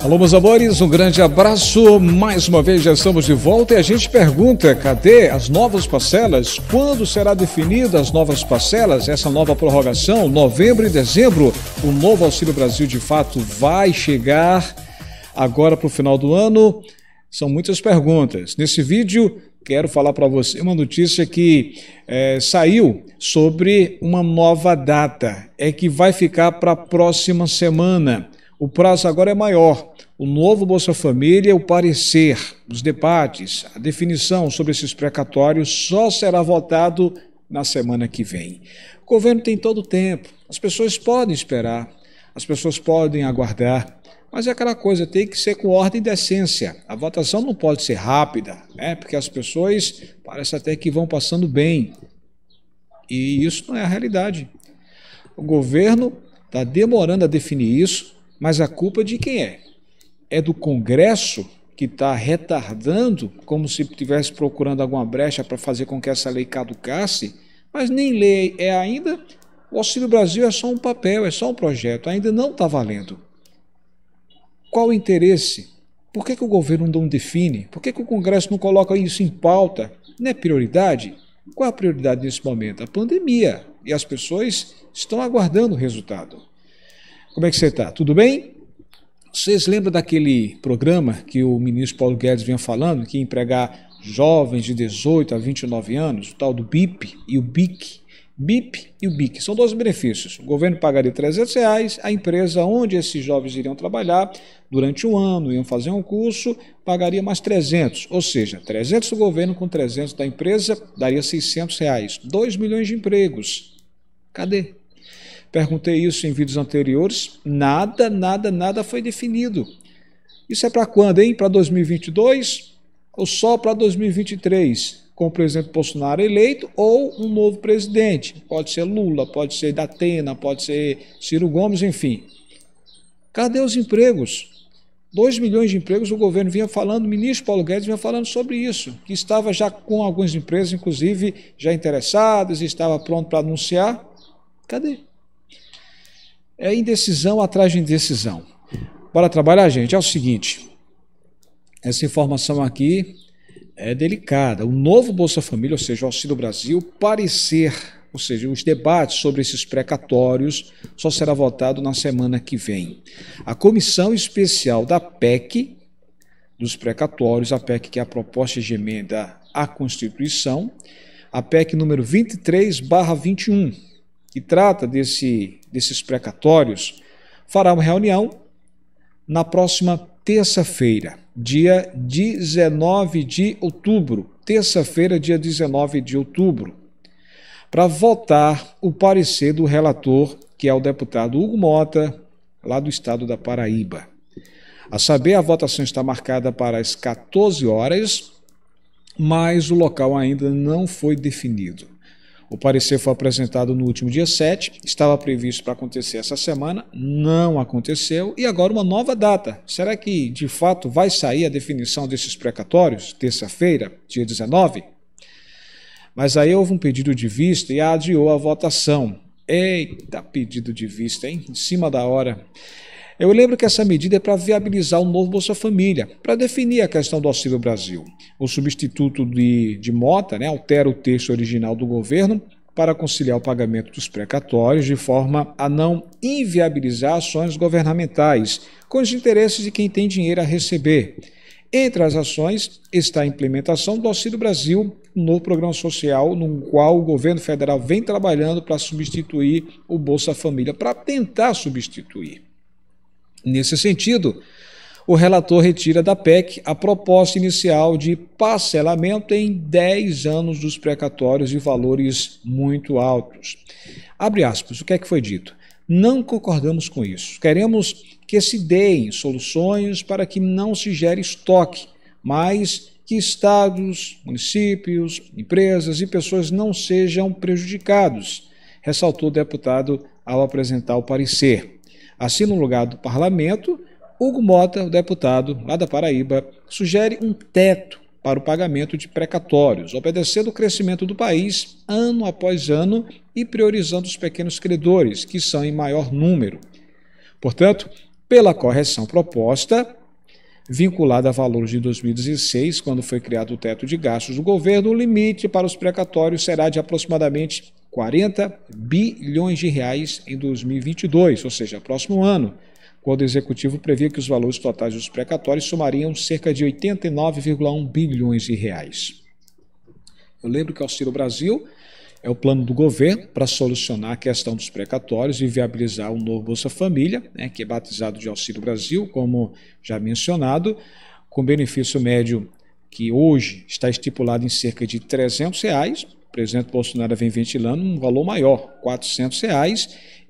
Alô, meus amores, um grande abraço, mais uma vez já estamos de volta e a gente pergunta, cadê as novas parcelas? Quando será definida as novas parcelas, essa nova prorrogação, novembro e dezembro? O novo Auxílio Brasil, de fato, vai chegar agora para o final do ano? São muitas perguntas. Nesse vídeo, quero falar para você uma notícia que saiu sobre uma nova data, que vai ficar para a próxima semana. O prazo agora é maior. O novo Bolsa Família, o parecer, os debates, a definição sobre esses precatórios só será votado na semana que vem. O governo tem todo o tempo. As pessoas podem esperar, as pessoas podem aguardar, mas é aquela coisa, tem que ser com ordem e decência. A votação não pode ser rápida, porque as pessoas parece até que vão passando bem. E isso não é a realidade. O governo está demorando a definir isso, mas a culpa de quem é? É do Congresso, que está retardando, como se estivesse procurando alguma brecha para fazer com que essa lei caducasse, mas nem lei é ainda. O Auxílio Brasil é só um papel, é só um projeto, ainda não está valendo. Qual o interesse? Por que que o governo não define? Por que que o Congresso não coloca isso em pauta? Não é prioridade? Qual a prioridade nesse momento? A pandemia, e as pessoas estão aguardando o resultado. Como é que você está? Tudo bem? Vocês lembram daquele programa que o ministro Paulo Guedes vinha falando, que ia empregar jovens de 18 a 29 anos, o tal do BIP e o BIC? BIP e o BIC são dois benefícios. O governo pagaria R$300, a empresa onde esses jovens iriam trabalhar durante um ano, iam fazer um curso, pagaria mais 300, ou seja, 300 do governo com 300 da empresa, daria R$600, 2 milhões de empregos. Cadê? Perguntei isso em vídeos anteriores, nada foi definido. Isso é para quando, hein? Para 2022 ou só para 2023? Com o presidente Bolsonaro eleito ou um novo presidente? Pode ser Lula, pode ser Datena, pode ser Ciro Gomes, enfim. Cadê os empregos? 2 milhões de empregos, o governo vinha falando, o ministro Paulo Guedes vinha falando sobre isso, que estava já com algumas empresas, inclusive, já interessadas, estava pronto para anunciar. Cadê? É indecisão atrás de indecisão. Bora trabalhar, gente? É o seguinte, essa informação aqui é delicada. O novo Bolsa Família, ou seja, o Auxílio Brasil, parecer, ou seja, os debates sobre esses precatórios só será votado na semana que vem. A Comissão Especial da PEC, dos precatórios, a PEC que é a proposta de emenda à Constituição, a PEC número 23/21, que trata desses precatórios, fará uma reunião na próxima terça-feira, dia 19 de outubro. Terça-feira, dia 19 de outubro, para votar o parecer do relator, que é o deputado Hugo Mota, lá do estado da Paraíba. A saber, a votação está marcada para as 14 horas, mas o local ainda não foi definido. O parecer foi apresentado no último dia 7, estava previsto para acontecer essa semana, não aconteceu, e agora uma nova data. Será que, de fato, vai sair a definição desses precatórios, terça-feira, dia 19? Mas aí houve um pedido de vista e adiou a votação. Eita, pedido de vista, hein? Em cima da hora. Eu lembro que essa medida é para viabilizar o novo Bolsa Família, para definir a questão do Auxílio Brasil. O substituto de Mota, altera o texto original do governo para conciliar o pagamento dos precatórios de forma a não inviabilizar ações governamentais com os interesses de quem tem dinheiro a receber. Entre as ações está a implementação do Auxílio Brasil, um novo programa social no qual o governo federal vem trabalhando para substituir o Bolsa Família, para tentar substituir. Nesse sentido, o relator retira da PEC a proposta inicial de parcelamento em 10 anos dos precatórios de valores muito altos. Abre aspas, o que é que foi dito? Não concordamos com isso. Queremos que se deem soluções para que não se gere estoque, mas que estados, municípios, empresas e pessoas não sejam prejudicados, ressaltou o deputado ao apresentar o parecer. Assim, no lugar do parlamento, Hugo Mota, o deputado lá da Paraíba, sugere um teto para o pagamento de precatórios, obedecendo o crescimento do país ano após ano e priorizando os pequenos credores, que são em maior número. Portanto, pela correção proposta, vinculada a valores de 2016, quando foi criado o teto de gastos do governo, o limite para os precatórios será de aproximadamente 40 bilhões de reais em 2022, ou seja, próximo ano, quando o Executivo previa que os valores totais dos precatórios somariam cerca de 89,1 bilhões de reais. Eu lembro que Auxílio Brasil é o plano do governo para solucionar a questão dos precatórios e viabilizar o novo Bolsa Família, né, que é batizado de Auxílio Brasil, como já mencionado, com benefício médio que hoje está estipulado em cerca de R$ 300. O presidente Bolsonaro vem ventilando um valor maior, R$ 400,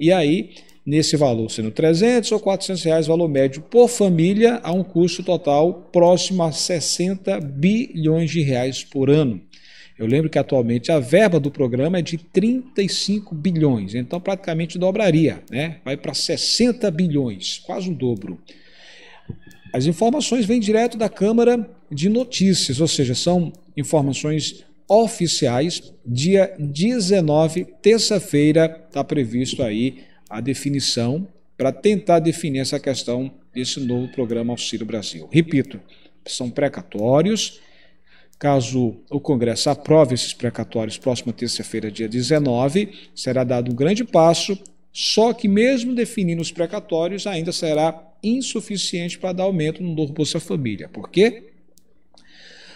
e aí, nesse valor, sendo R$ 300 ou R$ 400, valor médio por família, há um custo total próximo a 60 bilhões de reais por ano. Eu lembro que atualmente a verba do programa é de 35 bilhões, então praticamente dobraria, né? Vai para 60 bilhões, quase o dobro. As informações vêm direto da Câmara de Notícias, ou seja, são informações oficiais. Dia 19, terça-feira, está previsto aí a definição para tentar definir essa questão desse novo programa Auxílio Brasil. Repito, são precatórios. Caso o Congresso aprove esses precatórios, próxima terça-feira, dia 19, será dado um grande passo, só que mesmo definindo os precatórios, ainda será insuficiente para dar aumento no novo Bolsa Família. Por quê?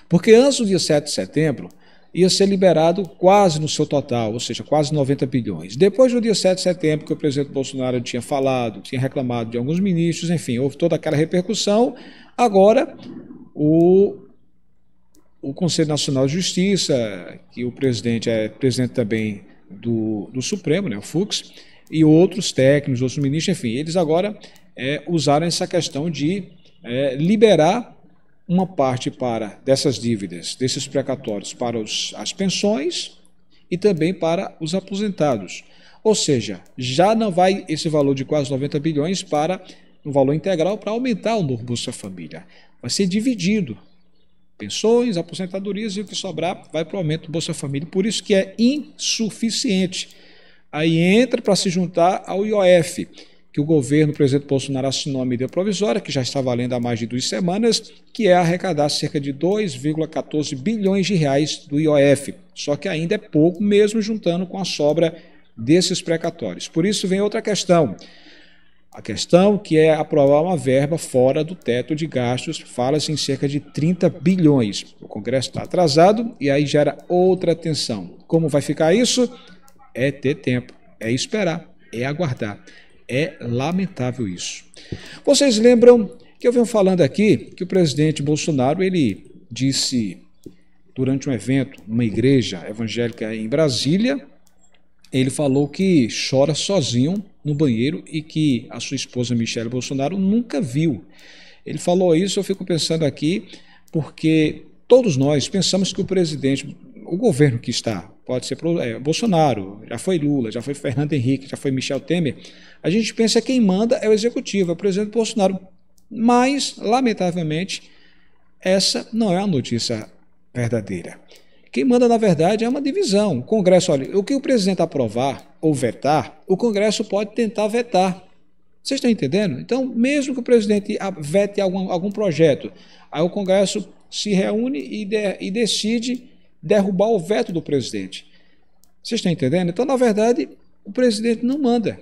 Porque antes do dia 7 de setembro, ia ser liberado quase no seu total, ou seja, quase 90 bilhões. Depois do dia 7 de setembro, que o presidente Bolsonaro tinha falado, tinha reclamado de alguns ministros, enfim, houve toda aquela repercussão. Agora, o Conselho Nacional de Justiça, que o presidente é presidente também do Supremo, né, o Fux, e outros técnicos, outros ministros, enfim, eles agora usaram essa questão de liberar uma parte para dessas dívidas, desses precatórios, para as pensões e também para os aposentados. Ou seja, já não vai esse valor de quase 90 bilhões para um valor integral para aumentar o novo Bolsa Família. Vai ser dividido. Pensões, aposentadorias e o que sobrar vai para o aumento do Bolsa Família. Por isso que é insuficiente. Aí entra para se juntar ao IOF, que o governo, o presidente Bolsonaro, assinou a medida provisória, que já está valendo há mais de 2 semanas, que é arrecadar cerca de 2,14 bilhões de reais do IOF. Só que ainda é pouco, mesmo juntando com a sobra desses precatórios. Por isso vem outra questão. A questão que é aprovar uma verba fora do teto de gastos, fala-se em cerca de 30 bilhões. O Congresso está atrasado e aí gera outra tensão. Como vai ficar isso? É ter tempo, é esperar, é aguardar. É lamentável isso. Vocês lembram que eu venho falando aqui que o presidente Bolsonaro, ele disse durante um evento, numa igreja evangélica em Brasília, ele falou que chora sozinho no banheiro e que a sua esposa Michele Bolsonaro nunca viu. Ele falou isso, eu fico pensando aqui, porque todos nós pensamos que o presidente, o governo que está, pode ser Bolsonaro, já foi Lula, já foi Fernando Henrique, já foi Michel Temer. A gente pensa que quem manda é o Executivo, é o presidente Bolsonaro. Mas, lamentavelmente, essa não é a notícia verdadeira. Quem manda, na verdade, é uma divisão. O Congresso, olha, o que o presidente aprovar ou vetar, o Congresso pode tentar vetar. Vocês estão entendendo? Então, mesmo que o presidente vete algum projeto, aí o Congresso se reúne e decide derrubar o veto do presidente. Vocês estão entendendo? Então, na verdade, o presidente não manda.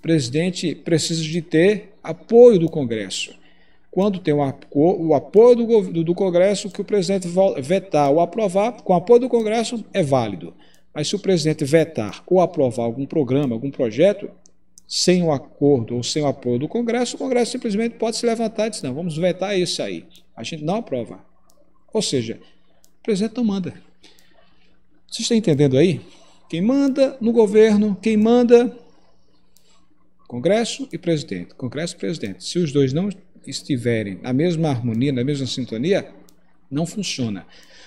O presidente precisa de ter apoio do Congresso. Quando tem o apoio do Congresso, que o presidente vetar ou aprovar, com o apoio do Congresso, é válido. Mas se o presidente vetar ou aprovar algum programa, algum projeto, sem o acordo ou sem o apoio do Congresso, o Congresso simplesmente pode se levantar e dizer, não, vamos vetar esse aí. A gente não aprova. Ou seja, o presidente não manda. Vocês estão entendendo aí? Quem manda no governo, quem manda Congresso e presidente. Congresso e presidente. Se os dois não estiverem na mesma harmonia, na mesma sintonia, não funciona.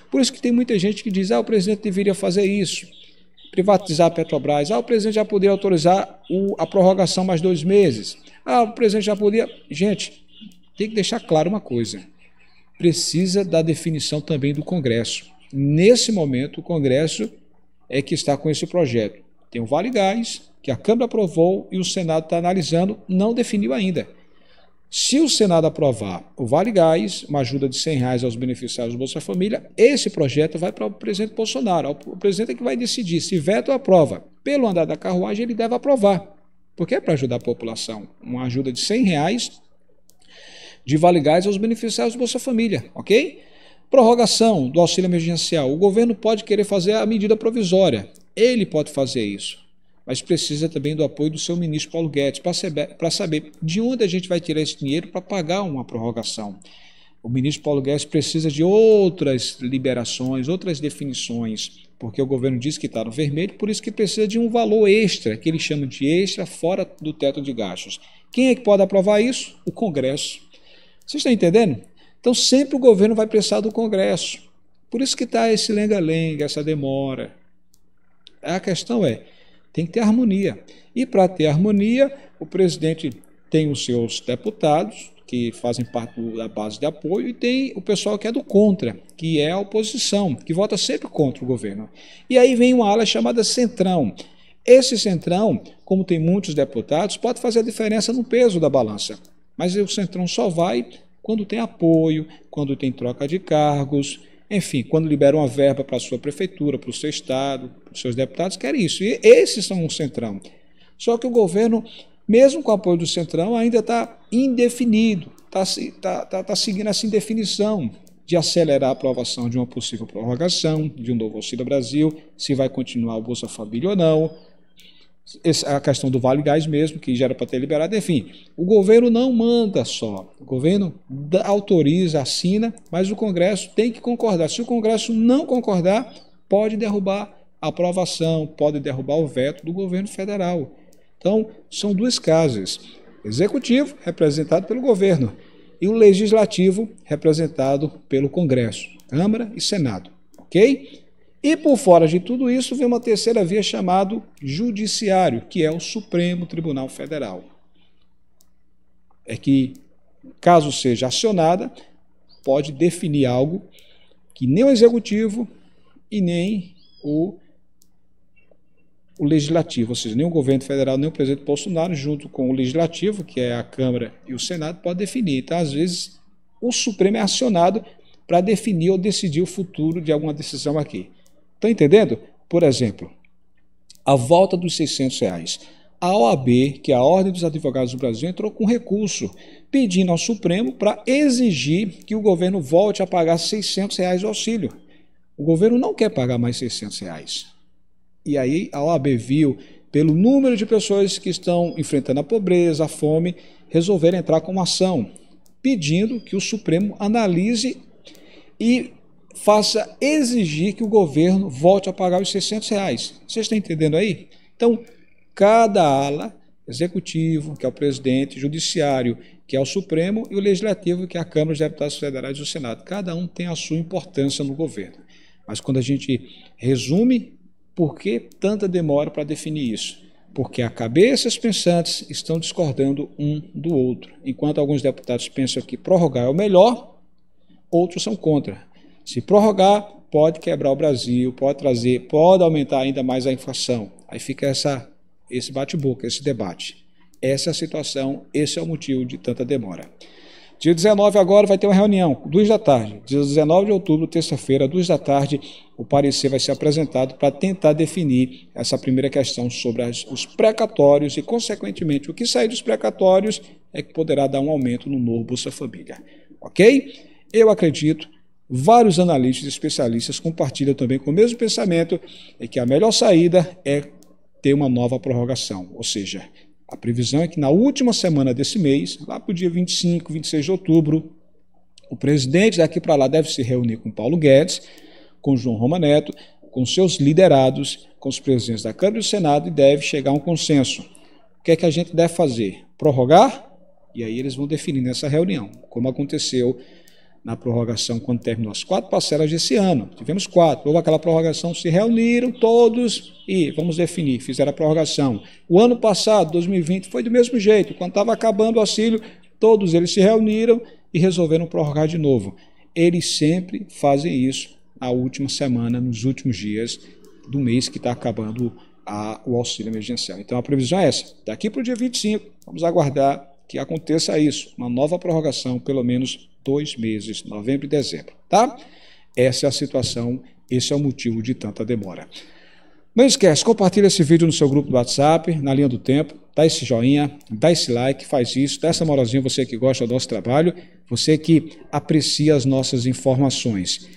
Por isso que tem muita gente que diz, ah, o presidente deveria fazer isso, privatizar a Petrobras, ah, o presidente já poderia autorizar a prorrogação mais 2 meses, ah, o presidente já podia... Gente, tem que deixar claro uma coisa. precisa da definição também do Congresso. Nesse momento, o Congresso é que está com esse projeto. Tem o Vale Gás, que a Câmara aprovou e o Senado está analisando, não definiu ainda. Se o Senado aprovar o Vale Gás, uma ajuda de R$100 aos beneficiários do Bolsa Família, esse projeto vai para o presidente Bolsonaro. O presidente é que vai decidir se veta ou aprova. Pelo andar da carruagem, ele deve aprovar, porque é para ajudar a população. Uma ajuda de R$100 de Vale Gás aos beneficiários do Bolsa Família, ok? Prorrogação do auxílio emergencial. O governo pode querer fazer a medida provisória. Ele pode fazer isso, mas precisa também do apoio do seu ministro Paulo Guedes para saber de onde a gente vai tirar esse dinheiro para pagar uma prorrogação. O ministro Paulo Guedes precisa de outras liberações, outras definições, porque o governo diz que está no vermelho, por isso que precisa de um valor extra, que eles chamam de extra, fora do teto de gastos. Quem é que pode aprovar isso? O Congresso. Vocês estão entendendo? Então sempre o governo vai precisar do Congresso. Por isso que está esse lenga-lenga, essa demora. A questão é, tem que ter harmonia. E para ter harmonia, o presidente tem os seus deputados, que fazem parte da base de apoio, e tem o pessoal que é do contra, que é a oposição, que vota sempre contra o governo. E aí vem uma ala chamada Centrão. Esse Centrão, como tem muitos deputados, pode fazer a diferença no peso da balança. Mas o Centrão só vai quando tem apoio, quando tem troca de cargos, enfim, quando liberam uma verba para a sua prefeitura, para o seu estado, para os seus deputados, querem isso. E esses são um Centrão. Só que o governo, mesmo com o apoio do Centrão, ainda está indefinido, está seguindo essa indefinição de acelerar a aprovação de uma possível prorrogação, de um novo Auxílio Brasil, se vai continuar o Bolsa Família ou não, a questão do Vale Gás mesmo, que já era para ter liberado, enfim. O governo não manda só, o governo autoriza, assina, mas o Congresso tem que concordar. Se o Congresso não concordar, pode derrubar a aprovação, pode derrubar o veto do governo federal. Então, são duas casas, executivo, representado pelo governo, e o legislativo, representado pelo Congresso, Câmara e Senado, ok? E por fora de tudo isso, vem uma terceira via chamado Judiciário, que é o Supremo Tribunal Federal. É que, caso seja acionada, pode definir algo que nem o Executivo e nem o Legislativo, ou seja, nem o governo federal, nem o presidente Bolsonaro, junto com o Legislativo, que é a Câmara e o Senado, pode definir. Então, às vezes, o Supremo é acionado para definir ou decidir o futuro de alguma decisão aqui. Estão entendendo? Por exemplo, a volta dos R$600. A OAB, que é a Ordem dos Advogados do Brasil, entrou com recurso, pedindo ao Supremo para exigir que o governo volte a pagar R$600 o auxílio. O governo não quer pagar mais R$600. E aí a OAB viu, pelo número de pessoas que estão enfrentando a pobreza, a fome, resolveram entrar com uma ação, pedindo que o Supremo analise e faça exigir que o governo volte a pagar os R$600. Vocês estão entendendo aí? Então, cada ala, executivo, que é o presidente, judiciário, que é o Supremo, e o legislativo, que é a Câmara dos Deputados Federais e o Senado. Cada um tem a sua importância no governo. Mas quando a gente resume, por que tanta demora para definir isso? Porque as cabeças pensantes estão discordando um do outro. Enquanto alguns deputados pensam que prorrogar é o melhor, outros são contra. Se prorrogar, pode quebrar o Brasil, pode trazer, pode aumentar ainda mais a inflação. Aí fica esse bate-boca, esse debate. Essa é a situação, esse é o motivo de tanta demora. Dia 19 agora vai ter uma reunião, 14h. Dia 19 de outubro, terça-feira, 14h, o parecer vai ser apresentado para tentar definir essa primeira questão sobre os precatórios e, consequentemente, o que sair dos precatórios é que poderá dar um aumento no novo Bolsa Família. Ok? Eu acredito, vários analistas e especialistas compartilham também com o mesmo pensamento, é que a melhor saída é ter uma nova prorrogação, ou seja, a previsão é que na última semana desse mês, lá para o dia 25, 26 de outubro, o presidente daqui para lá deve se reunir com Paulo Guedes, com João Roman Neto, com seus liderados, com os presidentes da Câmara e do Senado e deve chegar a um consenso. O que é que a gente deve fazer? Prorrogar? E aí eles vão definir nessa reunião, como aconteceu na prorrogação quando terminou as 4 parcelas desse ano. Tivemos 4. Houve aquela prorrogação, se reuniram todos e vamos definir, fizeram a prorrogação. O ano passado, 2020, foi do mesmo jeito. Quando estava acabando o auxílio, todos eles se reuniram e resolveram prorrogar de novo. eles sempre fazem isso na última semana, nos últimos dias do mês que está acabando o auxílio emergencial. Então a previsão é essa, daqui para o dia 25, vamos aguardar que aconteça isso, uma nova prorrogação, pelo menos 2 meses, novembro e dezembro, tá? Essa é a situação, esse é o motivo de tanta demora. Não esquece, compartilha esse vídeo no seu grupo do WhatsApp, na linha do tempo, dá esse joinha, dá esse like, faz isso, dá essa moralzinha, você que gosta do nosso trabalho, você que aprecia as nossas informações.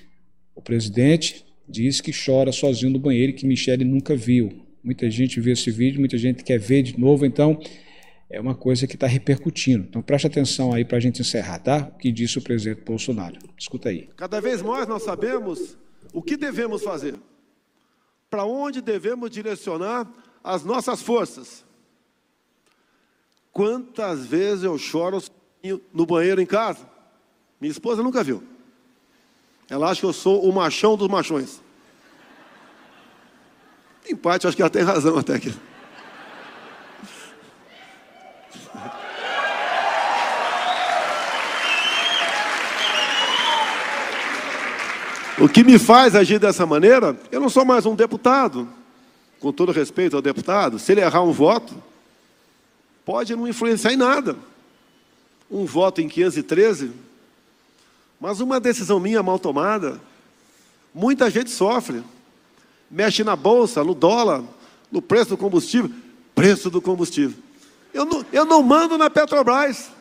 O presidente diz que chora sozinho no banheiro, que Michele nunca viu. Muita gente viu esse vídeo, muita gente quer ver de novo, então é uma coisa que está repercutindo. Então preste atenção aí para a gente encerrar, tá? O que disse o presidente Bolsonaro. Escuta aí. Cada vez mais nós sabemos o que devemos fazer, para onde devemos direcionar as nossas forças. Quantas vezes eu choro no banheiro em casa? Minha esposa nunca viu. Ela acha que eu sou o machão dos machões. Em parte, acho que ela tem razão até aqui. O que me faz agir dessa maneira, eu não sou mais um deputado, com todo respeito ao deputado, se ele errar um voto, pode não influenciar em nada. Um voto em 513, mas uma decisão minha mal tomada, muita gente sofre, mexe na bolsa, no dólar, no preço do combustível. Eu não mando na Petrobras,